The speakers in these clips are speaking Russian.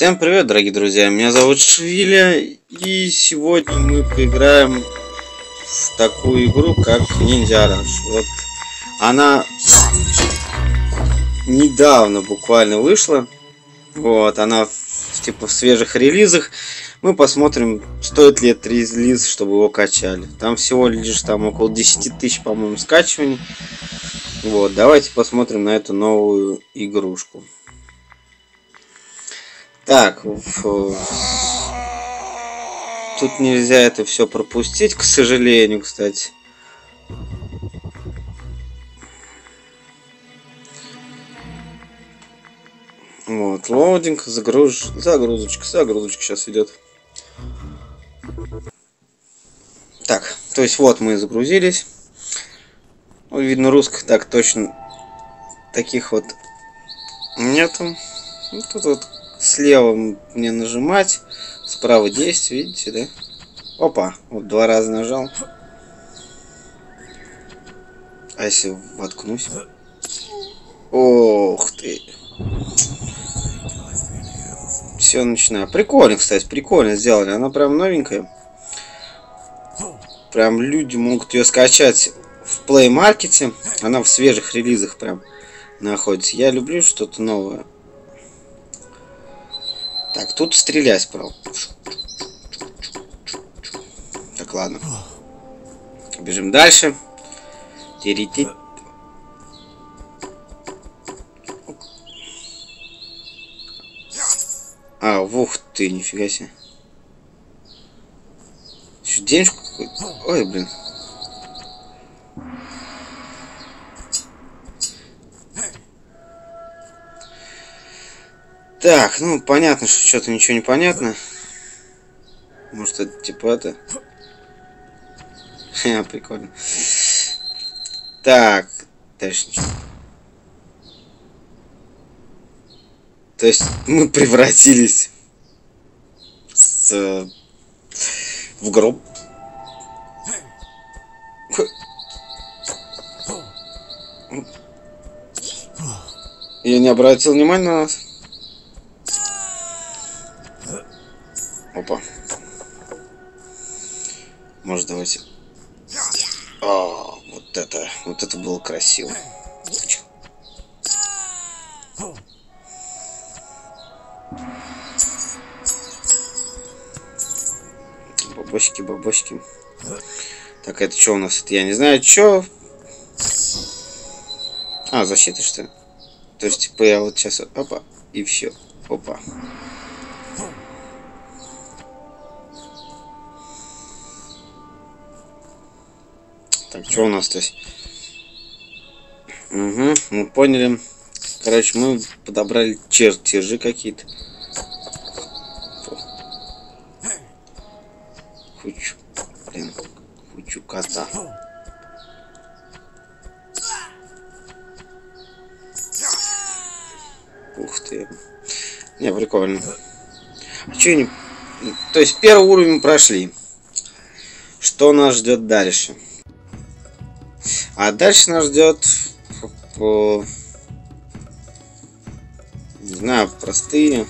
Всем привет, дорогие друзья, меня зовут Швиля, и сегодня мы поиграем в такую игру, как Ninja Arashi. Вот она недавно буквально вышла, вот, она типа в свежих релизах. Мы посмотрим, стоит ли этот релиз, чтобы его качали. Там всего лишь около 10 тысяч, по-моему, скачиваний. Вот, давайте посмотрим на эту новую игрушку. Так, тут нельзя это все пропустить, к сожалению, кстати. Вот, лоудинг, загрузочка сейчас идет. Так, то есть вот мы загрузились. Видно, русских так точно таких вот нету. Ну, тут вот слева мне нажимать, справа 10, видите, да? Опа, вот 2 раза нажал. А если воткнусь? Ох ты! Все, начинаю. Прикольно, кстати, прикольно сделали. Она прям новенькая. Прям люди могут ее скачать в Play Market. Она в свежих релизах прям находится. Я люблю что-то новое. Так, тут стрелять, правда. Так, ладно. Бежим дальше. Терити. А, ух ты, нифига себе. Еще денежку какую-то. Ой, блин. Так, ну понятно, что что-то ничего не понятно. Может, это типа это? Прикольно. Так, дальше ничего. То есть мы превратились в гроб. Я не обратил внимания на нас. Опа. Может, давайте. О, вот это было красиво. Бабочки, бабочки. Так, это что у нас? Это я не знаю, что. А, защита, что ли? То есть, типа, я вот сейчас... Опа, и все. Опа. Так, что у нас здесь? Угу, мы поняли. Короче, мы подобрали чертежи какие-то. Хочу, блин, хочу кота. Ух ты. Не, прикольно. А что не... То есть первый уровень прошли. Что нас ждет дальше? А дальше нас ждет, не знаю, простые.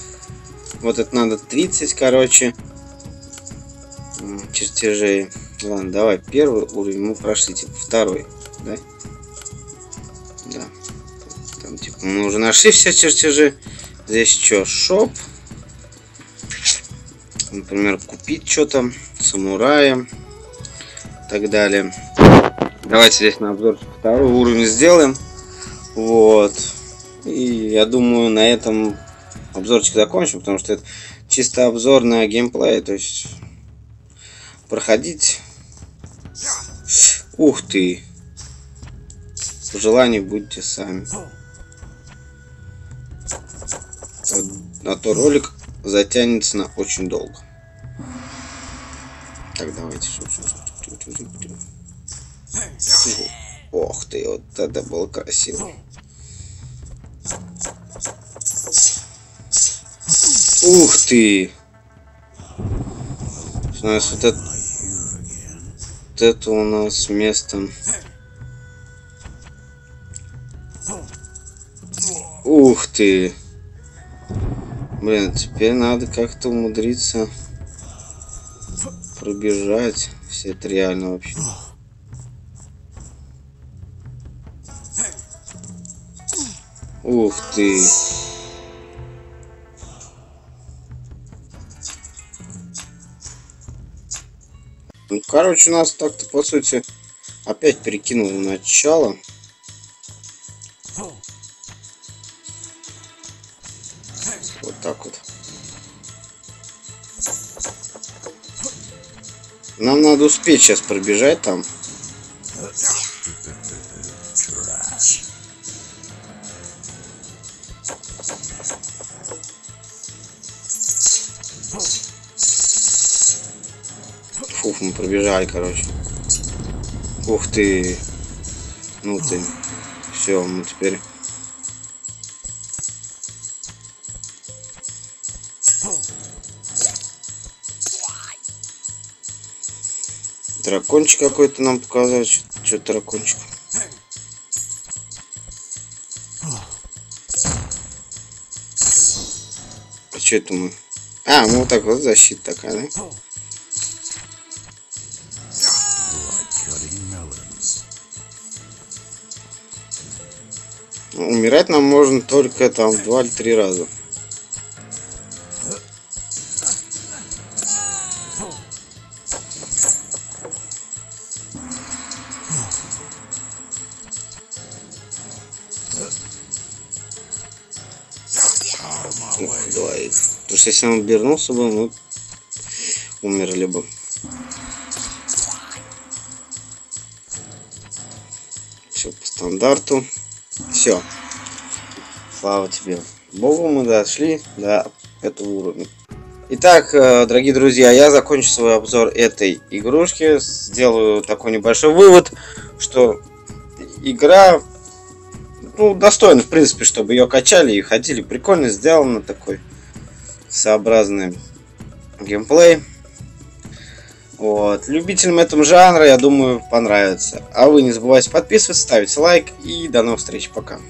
Вот это надо 30, короче, чертежей. Ладно, давай первый уровень мы прошли, типа второй, да? Да. Там типа мы уже нашли все чертежи. Здесь что, шоп? Например, купить что-то, самурая и так далее. Давайте здесь на обзор второй уровень сделаем. Вот. И я думаю, на этом обзорчик закончим, потому что это чисто обзор на геймплей. То есть проходить. Ух ты! По желанию будьте сами. А то ролик затянется на очень долго. Так, давайте. Ох ты, вот это было красиво. Ух ты! У нас вот это у нас место. Ух ты! Блин, теперь надо как-то умудриться пробежать. Все это реально вообще. Ух ты. Ну, короче, нас так-то, по сути, опять перекинуло в начало. Вот так вот. Нам надо успеть сейчас пробежать там. Фух, мы пробежали, короче. Ух ты. Ну ты. Все, мы теперь... Дракончик какой-то нам показать. Что дракончик? А что это мы? А, ну вот так вот защита такая, да? Умирать нам можно только там 2 или 3 раза. Давай. Потому что если он обернулся бы, мы умерли бы. Все по стандарту. Все. Слава тебе. Богу, мы дошли до этого уровня. Итак, дорогие друзья, я закончу свой обзор этой игрушки. Сделаю такой небольшой вывод, что игра... Ну, достойно, в принципе, чтобы ее качали и ходили. Прикольно сделано, такой сообразный геймплей. Вот. Любителям этого жанра, я думаю, понравится. А вы не забывайте подписываться, ставить лайк и до новых встреч. Пока.